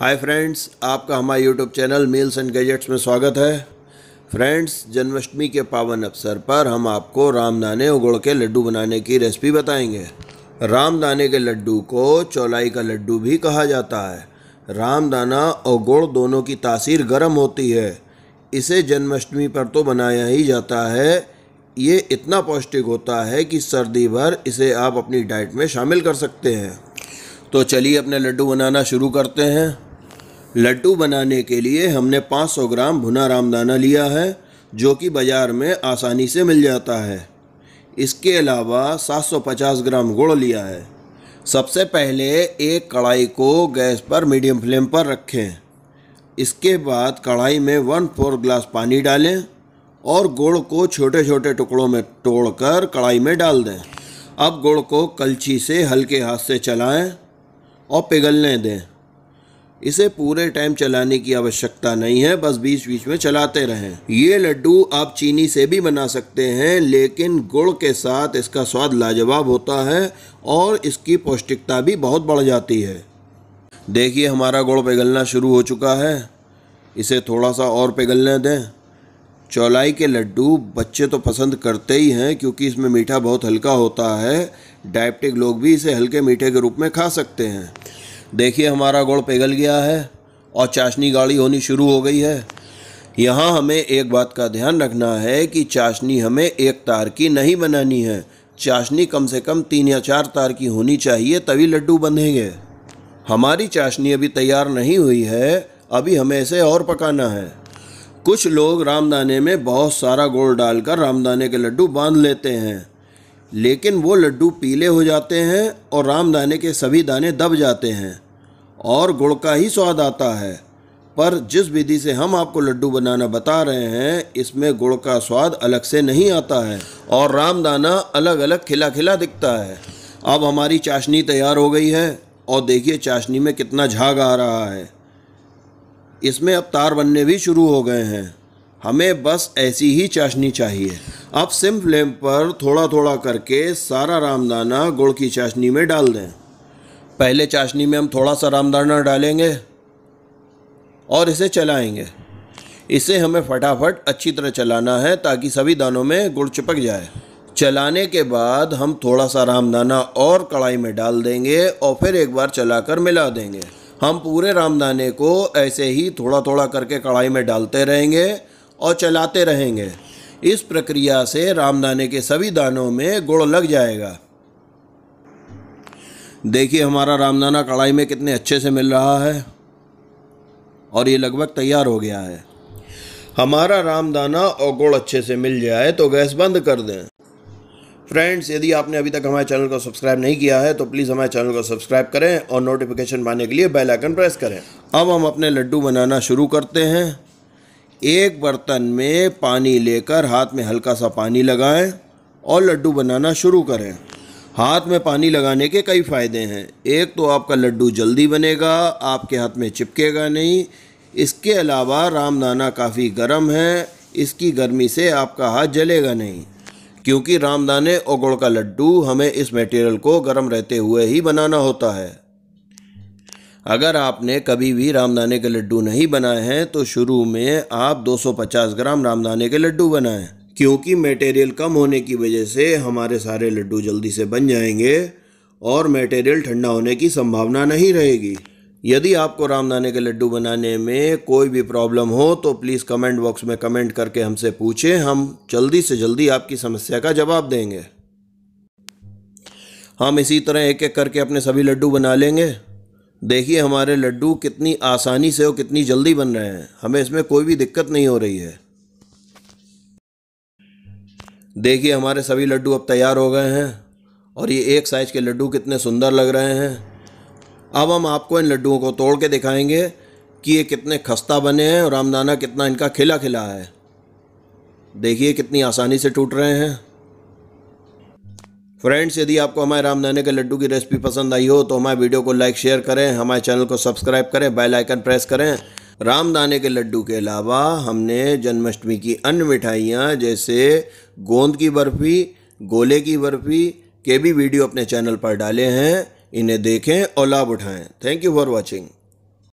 हाय friends, आपका हमारे YouTube channel meals and gadgets में स्वागत है। फ्रेंड्स, जन्माष्टमी के पावन अवसर पर हम आपको रामदाने और गुड़ के लड्डू बनाने की रेसिपी बताएंगे। रामदाने के लड्डू को चौलाई का लड्डू भी कहा जाता है। रामदाना और गुड़ दोनों की तासीर गर्म होती है। इसे जन्माष्टमी पर तो बनाया ही जाता है। ये इतना पौष्टिक होता है कि सर्दी भर इसे आप अपनी डाइट में शामिल कर सकते हैं। तो चलिए अपने लड्डू बनाना शुरू करते हैं। लड्डू बनाने के लिए हमने 500 ग्राम भुना रामदाना लिया है, जो कि बाज़ार में आसानी से मिल जाता है। इसके अलावा 750 ग्राम गुड़ लिया है। सबसे पहले एक कढ़ाई को गैस पर मीडियम फ्लेम पर रखें। इसके बाद कढ़ाई में 1/4 ग्लास पानी डालें और गुड़ को छोटे छोटे टुकड़ों में तोड़कर कढ़ाई में डाल दें। अब गुड़ को कलछी से हल्के हाथ से चलाएं और पिघलने दें। इसे पूरे टाइम चलाने की आवश्यकता नहीं है, बस बीच बीच में चलाते रहें। ये लड्डू आप चीनी से भी बना सकते हैं, लेकिन गुड़ के साथ इसका स्वाद लाजवाब होता है और इसकी पौष्टिकता भी बहुत बढ़ जाती है। देखिए, हमारा गुड़ पिघलना शुरू हो चुका है। इसे थोड़ा सा और पिघलने दें। चौलाई के लड्डू बच्चे तो पसंद करते ही हैं, क्योंकि इसमें मीठा बहुत हल्का होता है। डायबिटिक लोग भी इसे हल्के मीठे के रूप में खा सकते हैं। देखिए, हमारा गुड़ पिघल गया है और चाशनी गाढ़ी होनी शुरू हो गई है। यहाँ हमें एक बात का ध्यान रखना है कि चाशनी हमें एक तार की नहीं बनानी है। चाशनी कम से कम 3 या 4 तार की होनी चाहिए, तभी लड्डू बनेंगे। हमारी चाशनी अभी तैयार नहीं हुई है, अभी हमें इसे और पकाना है। कुछ लोग रामदाने में बहुत सारा गुड़ डालकर रामदाने के लड्डू बांध लेते हैं, लेकिन वो लड्डू पीले हो जाते हैं और रामदाने के सभी दाने दब जाते हैं और गुड़ का ही स्वाद आता है। पर जिस विधि से हम आपको लड्डू बनाना बता रहे हैं, इसमें गुड़ का स्वाद अलग से नहीं आता है और रामदाना अलग अलग खिला खिला दिखता है। अब हमारी चाशनी तैयार हो गई है और देखिए चाशनी में कितना झाग आ रहा है। इसमें अब तार बनने भी शुरू हो गए हैं। हमें बस ऐसी ही चाशनी चाहिए। अब सिम फ्लेम पर थोड़ा थोड़ा करके सारा रामदाना गुड़ की चाशनी में डाल दें। पहले चाशनी में हम थोड़ा सा रामदाना डालेंगे और इसे चलाएंगे। इसे हमें फटाफट अच्छी तरह चलाना है ताकि सभी दानों में गुड़ चिपक जाए। चलाने के बाद हम थोड़ा सा रामदाना और कढ़ाई में डाल देंगे और फिर एक बार चलाकर मिला देंगे। हम पूरे रामदाने को ऐसे ही थोड़ा थोड़ा करके कढ़ाई में डालते रहेंगे और चलाते रहेंगे। इस प्रक्रिया से रामदाने के सभी दानों में गुड़ लग जाएगा। देखिए, हमारा रामदाना कढ़ाई में कितने अच्छे से मिल रहा है और ये लगभग तैयार हो गया है। हमारा रामदाना और गुड़ अच्छे से मिल जाए तो गैस बंद कर दें। फ्रेंड्स, यदि आपने अभी तक हमारे चैनल को सब्सक्राइब नहीं किया है तो प्लीज़ हमारे चैनल को सब्सक्राइब करें और नोटिफिकेशन पाने के लिए बेल आइकन प्रेस करें। अब हम अपने लड्डू बनाना शुरू करते हैं। एक बर्तन में पानी लेकर हाथ में हल्का सा पानी लगाएं और लड्डू बनाना शुरू करें। हाथ में पानी लगाने के कई फ़ायदे हैं। एक तो आपका लड्डू जल्दी बनेगा, आपके हाथ में चिपकेगा नहीं। इसके अलावा रामदाना काफ़ी गर्म है, इसकी गर्मी से आपका हाथ जलेगा नहीं, क्योंकि रामदाने और गुड़ का लड्डू हमें इस मटेरियल को गर्म रहते हुए ही बनाना होता है। अगर आपने कभी भी रामदाने के लड्डू नहीं बनाए हैं तो शुरू में आप 250 ग्राम रामदाने के लड्डू बनाएं, क्योंकि मटेरियल कम होने की वजह से हमारे सारे लड्डू जल्दी से बन जाएंगे और मटेरियल ठंडा होने की संभावना नहीं रहेगी। यदि आपको रामदाने के लड्डू बनाने में कोई भी प्रॉब्लम हो तो प्लीज़ कमेंट बॉक्स में कमेंट करके हमसे पूछें। हम जल्दी से जल्दी आपकी समस्या का जवाब देंगे। हम इसी तरह एक एक करके अपने सभी लड्डू बना लेंगे। देखिए, हमारे लड्डू कितनी आसानी से और कितनी जल्दी बन रहे हैं। हमें इसमें कोई भी दिक्कत नहीं हो रही है। देखिए, हमारे सभी लड्डू अब तैयार हो गए हैं और ये एक साइज के लड्डू कितने सुंदर लग रहे हैं। अब हम आपको इन लड्डुओं को तोड़ के दिखाएंगे कि ये कितने खस्ता बने हैं और रामदाना कितना इनका खिला खिला है। देखिए, कितनी आसानी से टूट रहे हैं। फ्रेंड्स, यदि आपको हमारे रामदाने के लड्डू की रेसिपी पसंद आई हो तो हमारे वीडियो को लाइक शेयर करें, हमारे चैनल को सब्सक्राइब करें, बेल आइकन प्रेस करें। रामदाने के लड्डू के अलावा हमने जन्माष्टमी की अन्य मिठाइयाँ जैसे गोंद की बर्फ़ी, गोले की बर्फ़ी के भी वीडियो अपने चैनल पर डाले हैं। इन्हें देखें और लाभ उठाएं। Thank you for watching.